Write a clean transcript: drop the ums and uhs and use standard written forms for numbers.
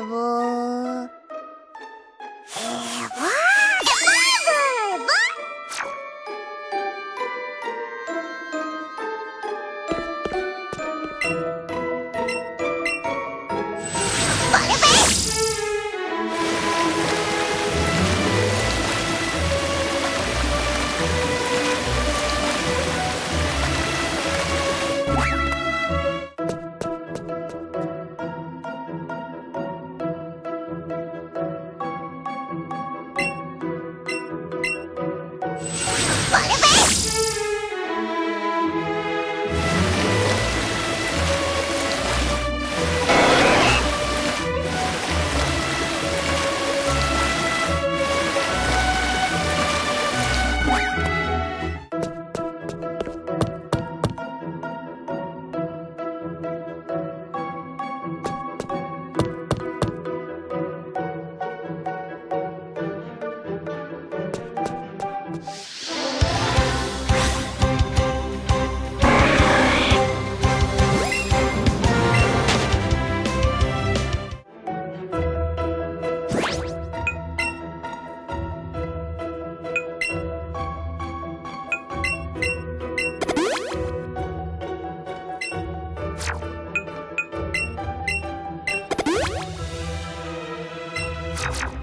Ever. Ever.